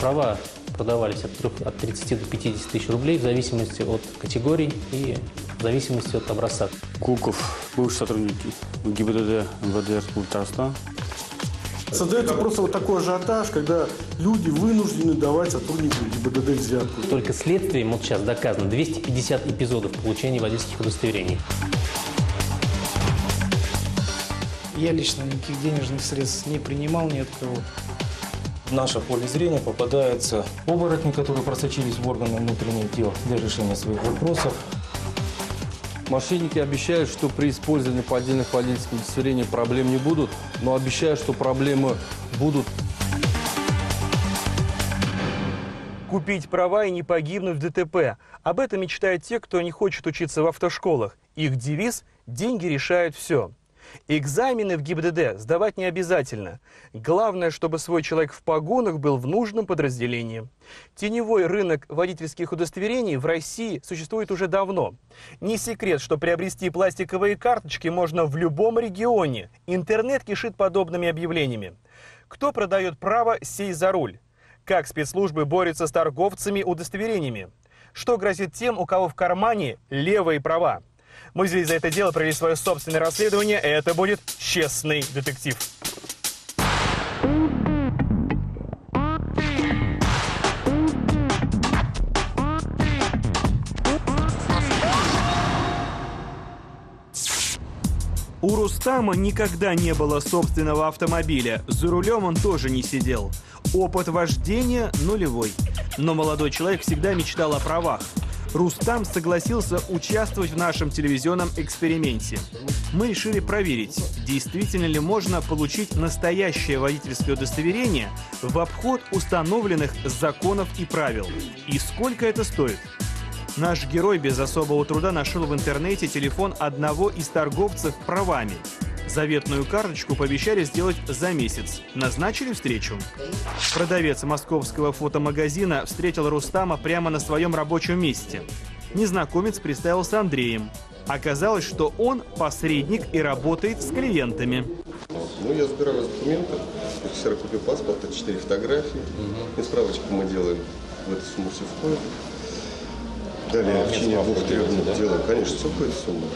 Права продавались от 30 до 50 тысяч рублей в зависимости от категорий и в зависимости от образца. Гуков, бывший сотрудник ГИБДД МВД РФ. Создается просто вот такой ажиотаж, когда люди вынуждены давать сотрудникам ГИБДД взятку. Только следствием вот сейчас доказано 250 эпизодов получения водительских удостоверений. Я лично никаких денежных средств не принимал ни от кого. В наше поле зрения попадаются оборотни, которые просочились в органы внутренних дел для решения своих вопросов. Мошенники обещают, что при использовании поддельных водительских удостоверений проблем не будут, но обещают, что проблемы будут. Купить права и не погибнуть в ДТП. Об этом мечтают те, кто не хочет учиться в автошколах. Их девиз – деньги решают все. Экзамены в ГИБДД сдавать не обязательно. Главное, чтобы свой человек в погонах был в нужном подразделении. Теневой рынок водительских удостоверений в России существует уже давно. Не секрет, что приобрести пластиковые карточки можно в любом регионе. Интернет кишит подобными объявлениями. Кто продает право сесть за руль? Как спецслужбы борются с торговцами удостоверениями? Что грозит тем, у кого в кармане левые права? Мы здесь за это дело провели свое собственное расследование, и это будет «Честный детектив». У Рустама никогда не было собственного автомобиля. За рулем он тоже не сидел. Опыт вождения нулевой. Но молодой человек всегда мечтал о правах. Рустам согласился участвовать в нашем телевизионном эксперименте. Мы решили проверить, действительно ли можно получить настоящее водительское удостоверение в обход установленных законов и правил. И сколько это стоит? Наш герой без особого труда нашел в интернете телефон одного из торговцев правами. Заветную карточку пообещали сделать за месяц. Назначили встречу. Продавец московского фотомагазина встретил Рустама прямо на своем рабочем месте. Незнакомец представился Андреем. Оказалось, что он посредник и работает с клиентами. Ну, я забираю из документов, офицера купил паспорт, 4 фотографии. И справочку мы делаем в эту сумму все входит. Далее, в течение 2-3 дней делаем, конечно, все будет сумма.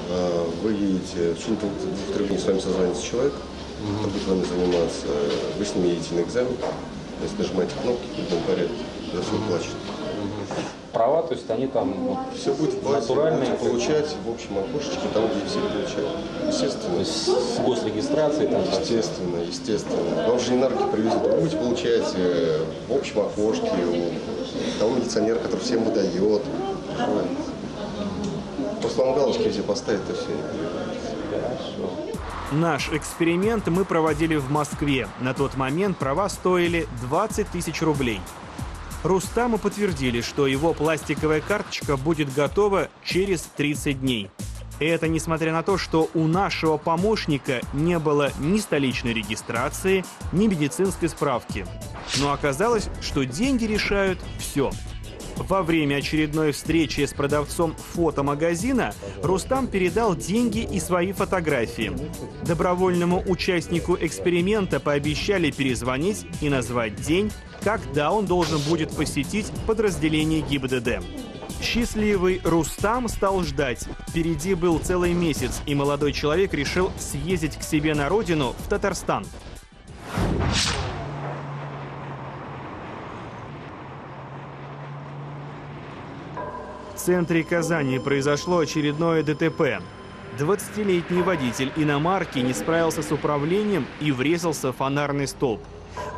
Вы едете, в течение 2-3 дней с вами созванится человек, кто будет вами заниматься, вы с ним едете на экзамен, то есть нажимаете кнопки, в любом порядке, за все плачут. Права, то есть они там вот, все будет в базе, будете получать в общем окошечке, там где все получают. Естественно. То есть с госрегистрацией там? Естественно, естественно. Вам же инарки привезут, вы будете получать в общем окошке, у того милиционера, который всем выдает. Просто галочки все поставить, то все. Хорошо. Наш эксперимент мы проводили в Москве. На тот момент права стоили 20 тысяч рублей. Рустаму подтвердили, что его пластиковая карточка будет готова через 30 дней. И это несмотря на то, что у нашего помощника не было ни столичной регистрации, ни медицинской справки. Но оказалось, что деньги решают все. Во время очередной встречи с продавцом фотомагазина Рустам передал деньги и свои фотографии. Добровольному участнику эксперимента пообещали перезвонить и назвать день, когда он должен будет посетить подразделение ГИБДД. Счастливый Рустам стал ждать. Впереди был целый месяц, и молодой человек решил съездить к себе на родину, в Татарстан. В центре Казани произошло очередное ДТП. 20-летний водитель иномарки не справился с управлением и врезался в фонарный столб.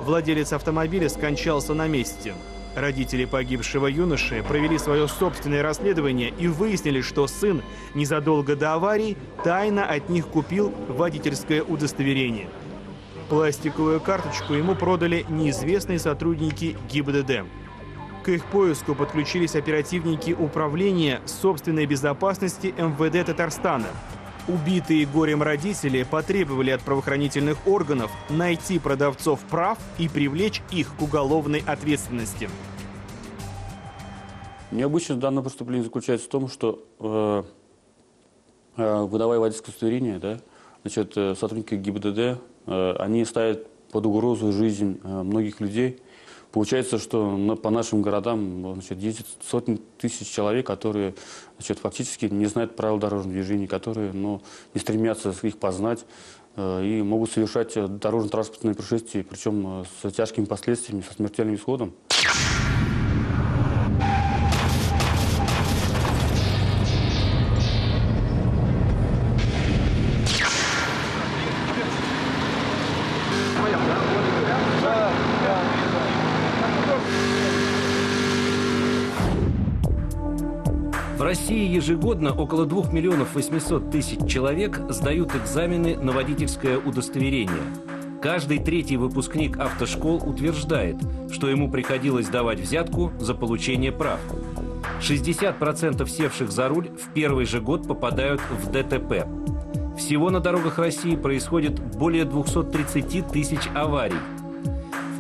Владелец автомобиля скончался на месте. Родители погибшего юноши провели свое собственное расследование и выяснили, что сын незадолго до аварии тайно от них купил водительское удостоверение. Пластиковую карточку ему продали неизвестные сотрудники ГИБДД. К их поиску подключились оперативники управления собственной безопасности МВД Татарстана. Убитые горем родители потребовали от правоохранительных органов найти продавцов прав и привлечь их к уголовной ответственности. Необычность данного преступления заключается в том, что, выдавая водительское удостоверение, да, значит, сотрудники ГИБДД, они ставят под угрозу жизнь многих людей. Получается, что по нашим городам ездят сотни тысяч человек, которые фактически не знают правил дорожного движения, которые не стремятся их познать и могут совершать дорожно-транспортные происшествия, причем с тяжкими последствиями, со смертельным исходом. В России ежегодно около 2 миллионов 800 тысяч человек сдают экзамены на водительское удостоверение. Каждый третий выпускник автошкол утверждает, что ему приходилось давать взятку за получение прав. 60% севших за руль в первый же год попадают в ДТП. Всего на дорогах России происходит более 230 тысяч аварий.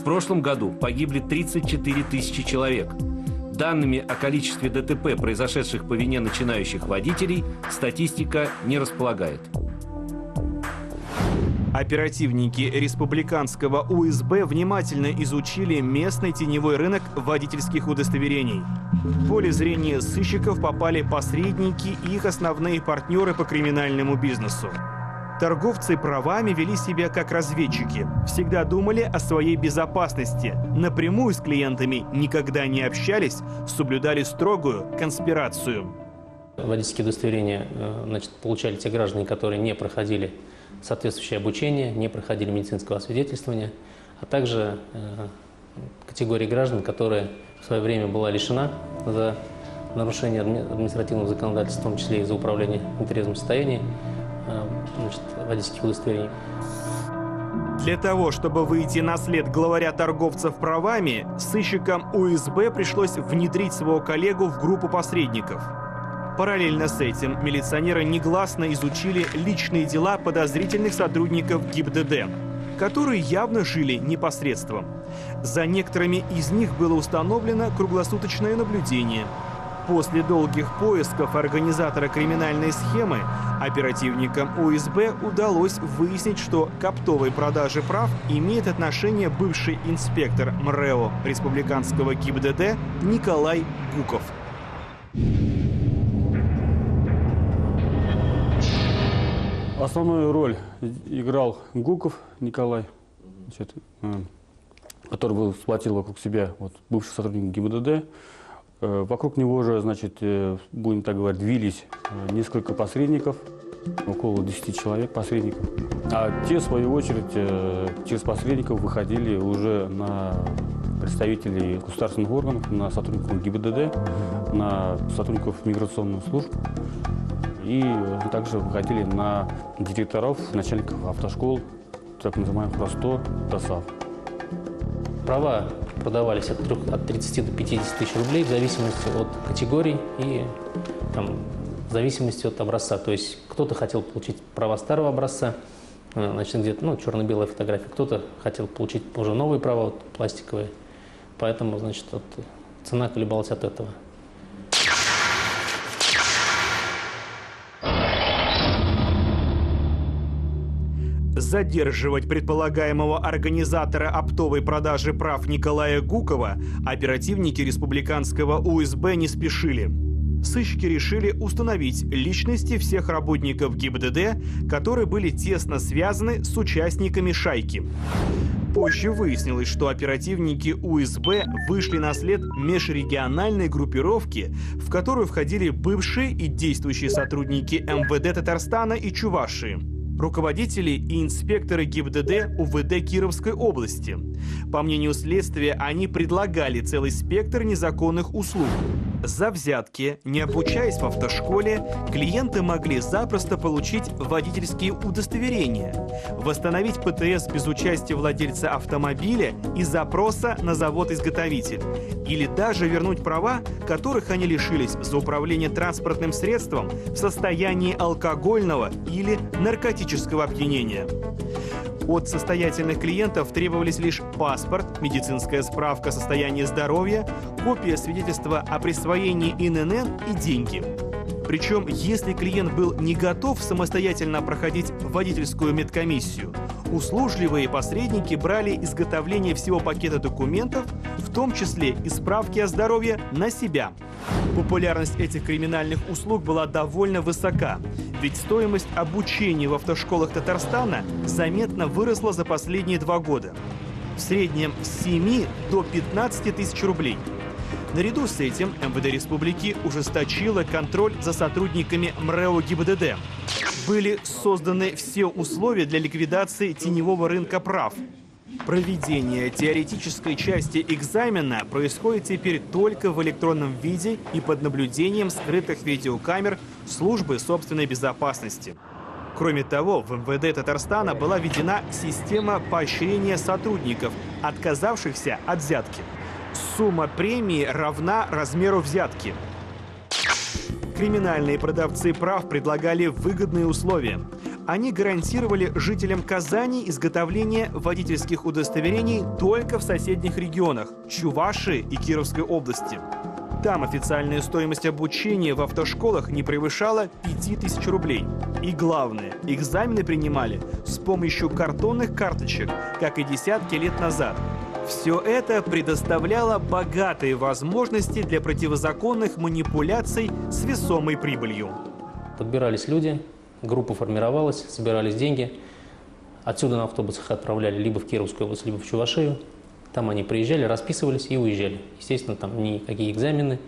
В прошлом году погибли 34 тысячи человек. Данными о количестве ДТП, произошедших по вине начинающих водителей, статистика не располагает. Оперативники республиканского УСБ внимательно изучили местный теневой рынок водительских удостоверений. В поле зрения сыщиков попали посредники и их основные партнеры по криминальному бизнесу. Торговцы правами вели себя как разведчики. Всегда думали о своей безопасности. Напрямую с клиентами никогда не общались, соблюдали строгую конспирацию. Водительские удостоверения, получали те граждане, которые не проходили соответствующее обучение, не проходили медицинского освидетельствования, а также категории граждан, которые в свое время была лишена за нарушение административного законодательства, в том числе и за управление в нетрезвом состоянии, водительских удостоверений. Для того, чтобы выйти на след главаря торговцев правами, сыщикам УСБ пришлось внедрить своего коллегу в группу посредников. Параллельно с этим милиционеры негласно изучили личные дела подозрительных сотрудников ГИБДД, которые явно жили непосредством. За некоторыми из них было установлено круглосуточное наблюдение. После долгих поисков организатора криминальной схемы оперативникам УСБ удалось выяснить, что к оптовой продаже прав имеет отношение бывший инспектор МРЭО республиканского ГИБДД Николай Гуков. Основную роль играл Гуков Николай, который был сплотил вокруг себя бывший сотрудник ГИБДД. Вокруг него же, будем так говорить, двились несколько посредников, около 10 человек посредников. А те, в свою очередь, через посредников выходили уже на представителей государственных органов, на сотрудников ГИБДД, на сотрудников миграционных служб. И также выходили на директоров, начальников автошкол, так называемых РОСТО, ДОСАВ. Права продавались от 30 до 50 тысяч рублей в зависимости от категорий и в зависимости от образца. То есть кто-то хотел получить права старого образца, где-то черно-белая фотография, кто-то хотел получить уже новые права, пластиковые. Поэтому, цена колебалась от этого. Задерживать предполагаемого организатора оптовой продажи прав Николая Гукова оперативники республиканского УСБ не спешили. Сыщики решили установить личности всех работников ГИБДД, которые были тесно связаны с участниками шайки. Позже выяснилось, что оперативники УСБ вышли на след межрегиональной группировки, в которую входили бывшие и действующие сотрудники МВД Татарстана и Чувашии, руководители и инспекторы ГИБДД УВД Кировской области. По мнению следствия, они предлагали целый спектр незаконных услуг. За взятки, не обучаясь в автошколе, клиенты могли запросто получить водительские удостоверения, восстановить ПТС без участия владельца автомобиля и запроса на завод-изготовитель, или даже вернуть права, которых они лишились за управление транспортным средством в состоянии алкогольного или наркотического опьянения. От состоятельных клиентов требовались лишь паспорт, медицинская справка о состоянии здоровья, копия свидетельства о присвоении ИНН и деньги. Причем, если клиент был не готов самостоятельно проходить водительскую медкомиссию, Услужливые посредники брали изготовление всего пакета документов, в том числе и справки о здоровье, на себя. Популярность этих криминальных услуг была довольно высока, ведь стоимость обучения в автошколах Татарстана заметно выросла за последние 2 года. В среднем с 7 до 15 тысяч рублей. Наряду с этим МВД Республики ужесточило контроль за сотрудниками МРЭО ГИБДД. Были созданы все условия для ликвидации теневого рынка прав. Проведение теоретической части экзамена происходит теперь только в электронном виде и под наблюдением скрытых видеокамер службы собственной безопасности. Кроме того, в МВД Татарстана была введена система поощрения сотрудников, отказавшихся от взятки. Сумма премии равна размеру взятки. Криминальные продавцы прав предлагали выгодные условия. Они гарантировали жителям Казани изготовление водительских удостоверений только в соседних регионах – Чувашии и Кировской области. Там официальная стоимость обучения в автошколах не превышала 5000 рублей. И главное, экзамены принимали с помощью картонных карточек, как и десятки лет назад. Все это предоставляло богатые возможности для противозаконных манипуляций с весомой прибылью. Подбирались люди, группа формировалась, собирались деньги. Отсюда на автобусах отправляли либо в Кировскую область, либо в Чувашию. Там они приезжали, расписывались и уезжали. Естественно, там никакие экзамены,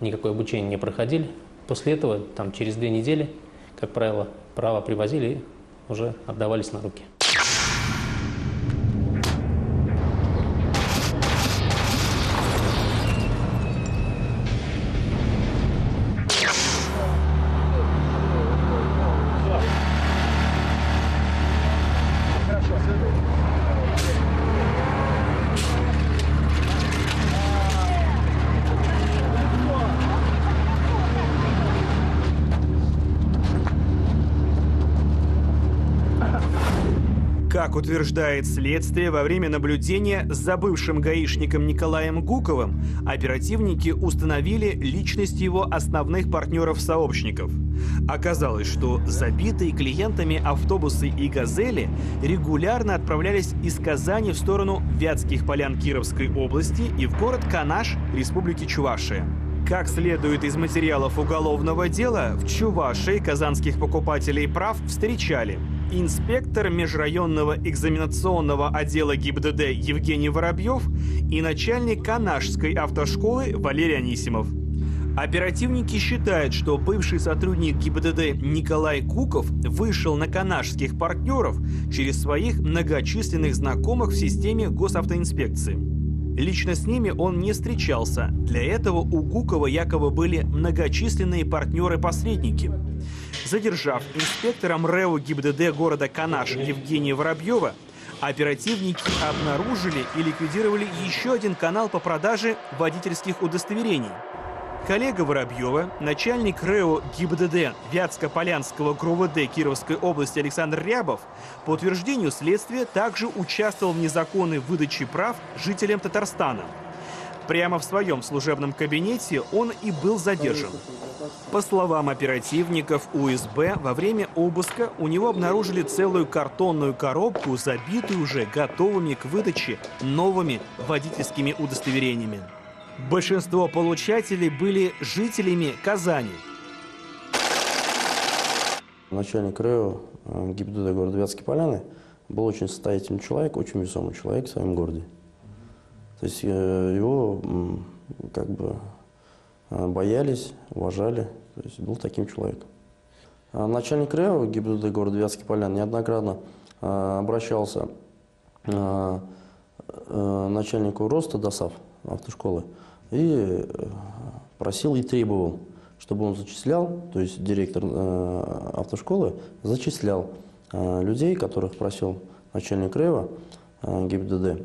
никакое обучение не проходили. После этого, там, через 2 недели, как правило, права привозили и уже отдавались на руки. Как утверждает следствие, во время наблюдения за бывшим гаишником Николаем Гуковым оперативники установили личность его основных партнеров-сообщников. Оказалось, что забитые клиентами автобусы и «Газели» регулярно отправлялись из Казани в сторону Вятских полян Кировской области и в город Канаш Республики Чувашия. Как следует из материалов уголовного дела, в Чувашии казанских покупателей прав встречали инспектор межрайонного экзаменационного отдела ГИБДД Евгений Воробьев и начальник Канашской автошколы Валерий Анисимов. Оперативники считают, что бывший сотрудник ГИБДД Николай Гуков вышел на канашских партнеров через своих многочисленных знакомых в системе госавтоинспекции. Лично с ними он не встречался. Для этого у Гукова якобы были многочисленные партнеры-посредники. Задержав инспектора МРЭО ГИБДД города Канаш Евгения Воробьева, оперативники обнаружили и ликвидировали еще один канал по продаже водительских удостоверений. Коллега Воробьева, начальник РЭО ГИБДД Вятско-Полянского ГРУВД Кировской области Александр Рябов, по утверждению следствия, также участвовал в незаконной выдаче прав жителям Татарстана. Прямо в своем служебном кабинете он и был задержан. По словам оперативников УСБ, во время обыска у него обнаружили целую картонную коробку, забитую уже готовыми к выдаче новыми водительскими удостоверениями. Большинство получателей были жителями Казани. Начальник РЭО ГИБДД города Вятские Поляны был очень состоятельный человек, очень весомый человек в своем городе. То есть его как бы боялись, уважали, то есть был таким человеком. Начальник РЭО ГИБДД города Вятские Поляны неоднократно обращался к начальнику РОСТО ДОСАВ автошколы и просил и требовал, чтобы он зачислял, то есть директор автошколы зачислял людей, которых просил начальник РЭО ГИБДД.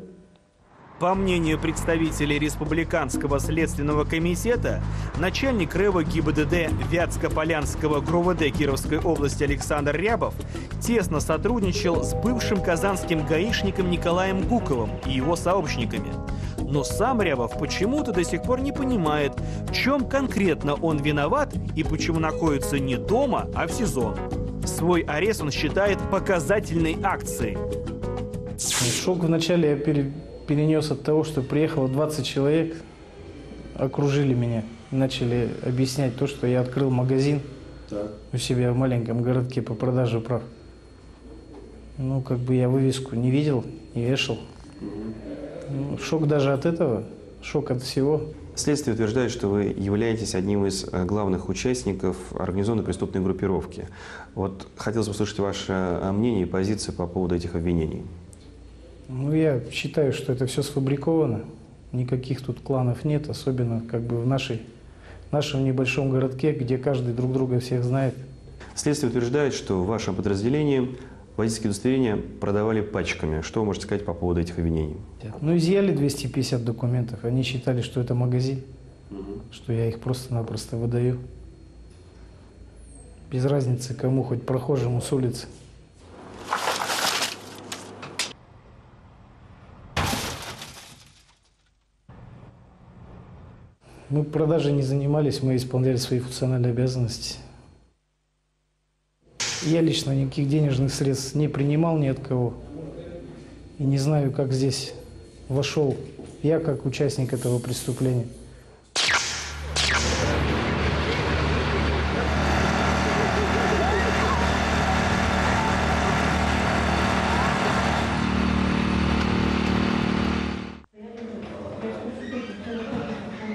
По мнению представителей Республиканского следственного комитета, начальник РЭО ГИБДД Вятско-Полянского ГРУВД Кировской области Александр Рябов тесно сотрудничал с бывшим казанским гаишником Николаем Гуковым и его сообщниками. Но сам Рябов почему-то до сих пор не понимает, в чем конкретно он виноват и почему находится не дома, а в СИЗО. Свой арест он считает показательной акцией. Шок вначале я перенес от того, что приехало 20 человек, окружили меня, начали объяснять то, что я открыл магазин у себя в маленьком городке по продаже прав. Ну, как бы я вывеску не видел, не вешал. Ну, шок даже от этого, шок от всего. Следствие утверждает, что вы являетесь одним из главных участников организованной преступной группировки. Вот хотелось бы услышать ваше мнение и позиции по поводу этих обвинений. Ну, я считаю, что это все сфабриковано. Никаких тут кланов нет, особенно как бы в нашем небольшом городке, где каждый друг друга всех знает. Следствие утверждает, что в вашем подразделении водительские удостоверения продавали пачками. Что вы можете сказать по поводу этих обвинений? Ну, изъяли 250 документов. Они считали, что это магазин, что я их просто-напросто выдаю. Без разницы кому, хоть прохожему с улицы. Мы продажей не занимались, мы исполняли свои функциональные обязанности. Я лично никаких денежных средств не принимал ни от кого. И не знаю, как здесь вошел я, как участник этого преступления.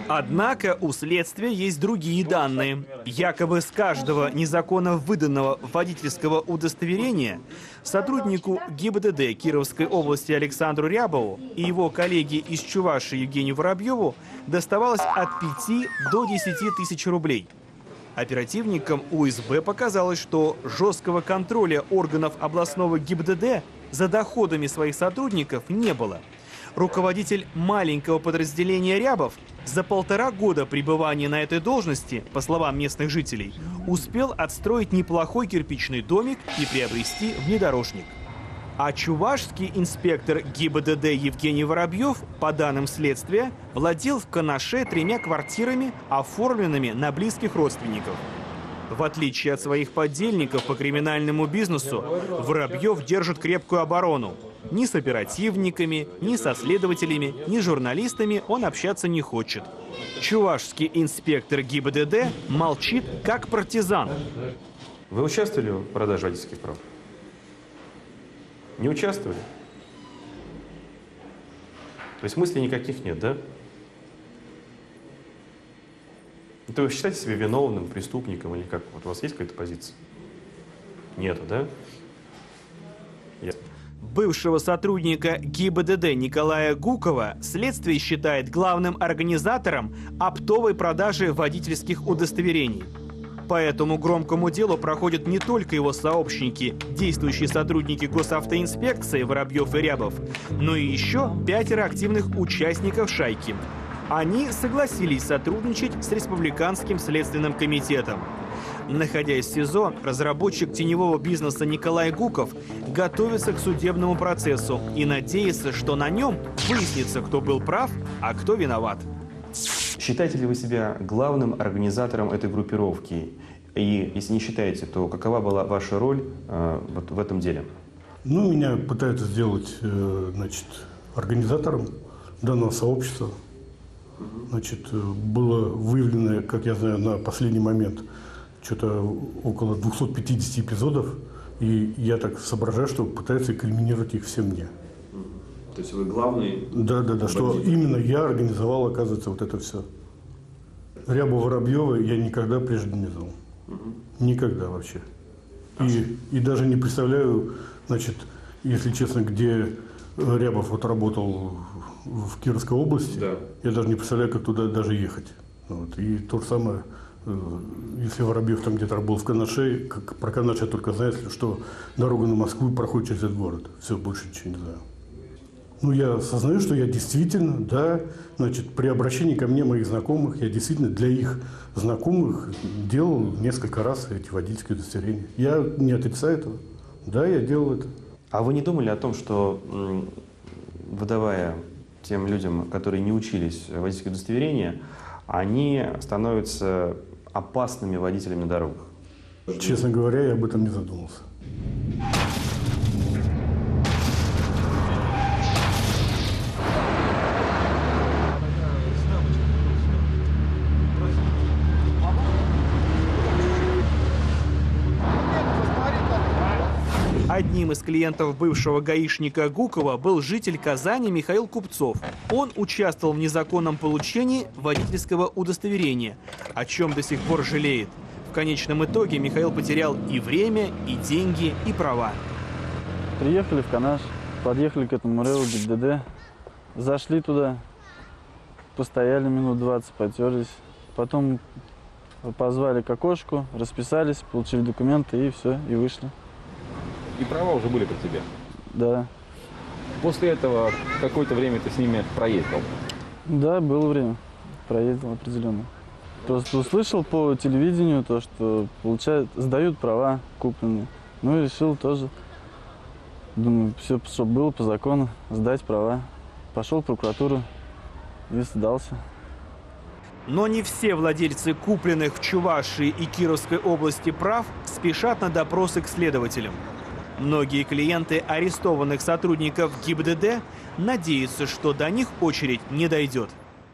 Однако у следствия есть другие данные. Якобы с каждого незаконно выданного водительского удостоверения сотруднику ГИБДД Кировской области Александру Рябову и его коллеге из Чувашии Евгению Воробьеву доставалось от 5 до 10 тысяч рублей. Оперативникам УСБ показалось, что жесткого контроля органов областного ГИБДД за доходами своих сотрудников не было. Руководитель маленького подразделения Рябов за 1,5 года пребывания на этой должности, по словам местных жителей, успел отстроить неплохой кирпичный домик и приобрести внедорожник. А чувашский инспектор ГИБДД Евгений Воробьев, по данным следствия, владел в Канаше 3 квартирами, оформленными на близких родственников. В отличие от своих подельников по криминальному бизнесу, Воробьев держит крепкую оборону. Ни с оперативниками, ни со следователями, ни журналистами он общаться не хочет. Чувашский инспектор ГИБДД молчит, как партизан. Вы участвовали в продаже водительских прав? Не участвовали? То есть мыслей никаких нет, да? Это вы считаете себя виновным, преступником или как? Вот у вас есть какая-то позиция? Нету, да? Бывшего сотрудника ГИБДД Николая Гукова следствие считает главным организатором оптовой продажи водительских удостоверений. По этому громкому делу проходят не только его сообщники, действующие сотрудники госавтоинспекции Воробьев и Рябов, но и еще 5 активных участников шайки. Они согласились сотрудничать с Республиканским следственным комитетом. Находясь в СИЗО, разработчик теневого бизнеса Николай Гуков готовится к судебному процессу и надеется, что на нем выяснится, кто был прав, а кто виноват. Считаете ли вы себя главным организатором этой группировки? И если не считаете, то какова была ваша роль вот в этом деле? Ну, меня пытаются сделать, значит, организатором данного сообщества. Значит, было выявлено, как я знаю, на последний момент что-то около 250 эпизодов, и я так соображаю, что пытаются инкриминировать их все мне. То есть вы главный? Да, что именно я организовал, оказывается, вот это все. Рябова, Воробьева я никогда прежде не знал. Никогда вообще. И даже не представляю, значит, если честно, где Рябов вот работал в Кировской области, я даже не представляю, как туда даже ехать. Вот. И то же самое, если Воробьев там где-то был в Канаше, как про Канаш я только знаю, что дорога на Москву проходит через этот город. Все, больше ничего не знаю. Ну, я осознаю, что я действительно, значит, при обращении ко мне моих знакомых, я действительно для их знакомых делал несколько раз эти водительские удостоверения. Я не отрицаю этого. Да, я делал это. А вы не думали о том, что, выдавая тем людям, которые не учились водительские удостоверения, они становятся опасными водителями на дорогах? Честно говоря, я об этом не задумался. Одним из клиентов бывшего гаишника Гукова был житель Казани Михаил Купцов. Он участвовал в незаконном получении водительского удостоверения, о чем до сих пор жалеет. В конечном итоге Михаил потерял и время, и деньги, и права. Приехали в Канаш, подъехали к этому РЭО ГИБДД, зашли туда, постояли минут 20, потерлись, потом позвали к окошку, расписались, получили документы и все, и вышли. И права уже были при тебе? Да. После этого какое-то время ты с ними проездил? Да, было время. Проездил определенно. Просто услышал по телевидению то, что сдают права купленные. Ну и решил тоже, думаю, все, что было по закону, сдать права. Пошел в прокуратуру и сдался. Но не все владельцы купленных в Чувашии и Кировской области прав спешат на допросы к следователям. Многие клиенты арестованных сотрудников ГИБДД надеются, что до них очередь не дойдет.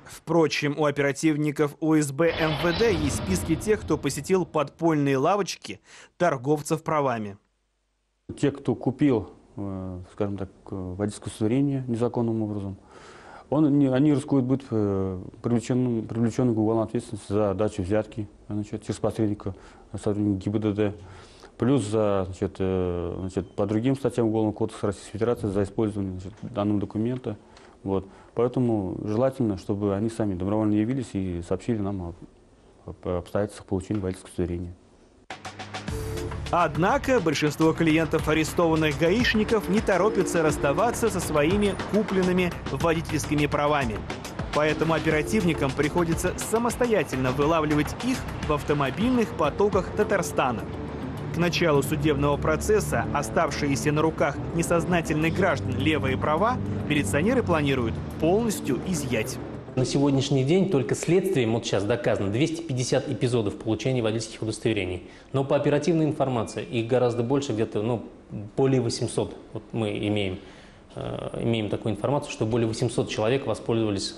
Впрочем, у оперативников УСБ МВД есть списки тех, кто посетил подпольные лавочки торговцев правами. Те, кто купил, скажем так, водительское удостоверение незаконным образом, они рискуют быть привлеченным к уголовной ответственности за дачу взятки через посредника сотрудника ГИБДД. Плюс по другим статьям Уголовного кодекса Российской Федерации за использование данного документа. Вот. Поэтому желательно, чтобы они сами добровольно явились и сообщили нам об обстоятельствах получения водительского удостоверения. Однако большинство клиентов арестованных гаишников не торопится расставаться со своими купленными водительскими правами. Поэтому оперативникам приходится самостоятельно вылавливать их в автомобильных потоках Татарстана. К началу судебного процесса оставшиеся на руках несознательных граждан левые права милиционеры планируют полностью изъять. На сегодняшний день только следствием вот сейчас доказано 250 эпизодов получения водительских удостоверений. Но по оперативной информации их гораздо больше, где-то более 800. Вот мы имеем такую информацию, что более 800 человек воспользовались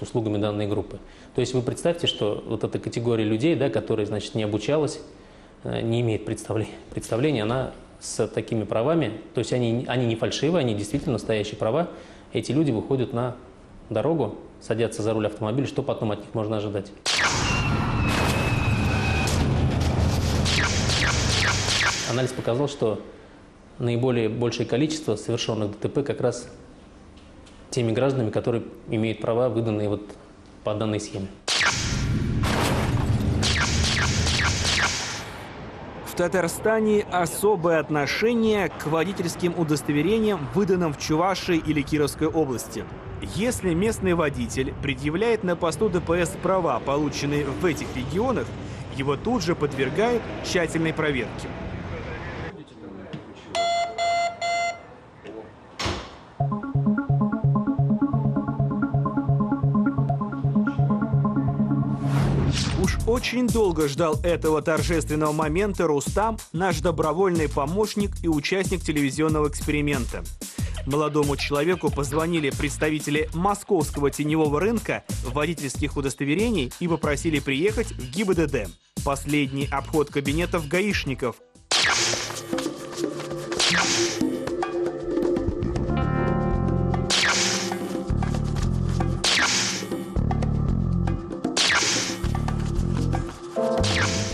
услугами данной группы. То есть вы представьте, что вот эта категория людей, да, которые не обучалась, не имеет представления, она с такими правами, то есть они не фальшивые, они действительно настоящие права. Эти люди выходят на дорогу, садятся за руль автомобиля, что потом от них можно ожидать? Анализ показал, что большее количество совершенных ДТП как раз теми гражданами, которые имеют права, выданные по данной схеме. В Татарстане особое отношение к водительским удостоверениям, выданным в Чувашии или Кировской области. Если местный водитель предъявляет на посту ДПС права, полученные в этих регионах, его тут же подвергают тщательной проверке. Очень долго ждал этого торжественного момента Рустам, наш добровольный помощник и участник телевизионного эксперимента. Молодому человеку позвонили представители московского теневого рынка водительских удостоверений и попросили приехать в ГИБДД. Последний обход кабинетов гаишников.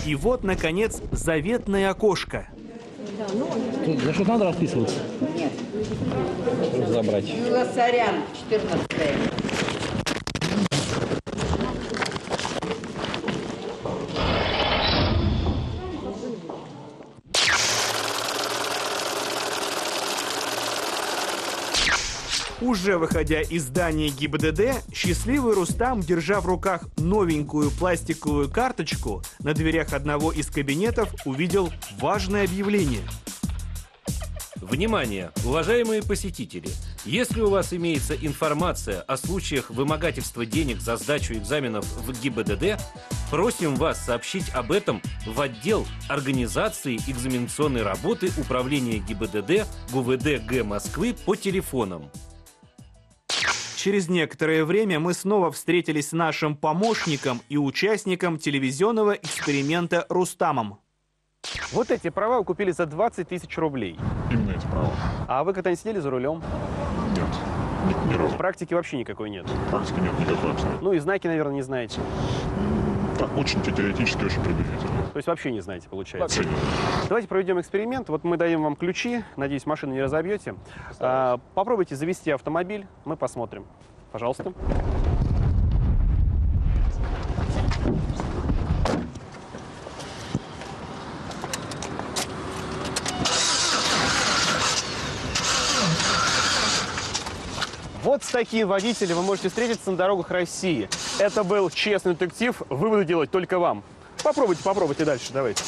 И вот, наконец, заветное окошко. За что надо расписываться? Нет. Нужно забрать. Глоссарян, 14-е. Уже выходя из здания ГИБДД, счастливый Рустам, держа в руках новенькую пластиковую карточку, на дверях одного из кабинетов увидел важное объявление. Внимание, уважаемые посетители! Если у вас имеется информация о случаях вымогательства денег за сдачу экзаменов в ГИБДД, просим вас сообщить об этом в отдел организации экзаменационной работы Управления ГИБДД ГУВД Г Москвы по телефонам. Через некоторое время мы снова встретились с нашим помощником и участником телевизионного эксперимента Рустамом. Вот эти права вы купили за 20 тысяч рублей. Именно эти права. А вы когда-нибудь сидели за рулем? Нет. Ни разу. Практики вообще никакой нет? Практики нет, никакой абсолютно. Ну и знаки, наверное, не знаете? Так, очень теоретически, очень приблизительно. То есть вообще не знаете, получается? Вообще. Давайте проведем эксперимент. Вот мы даем вам ключи. Надеюсь, машину не разобьете. Попробуйте завести автомобиль. Мы посмотрим. Пожалуйста. Вот с таким водителем вы можете встретиться на дорогах России. Это был «Честный детектив». Выводы делать только вам. Попробуйте дальше, давайте.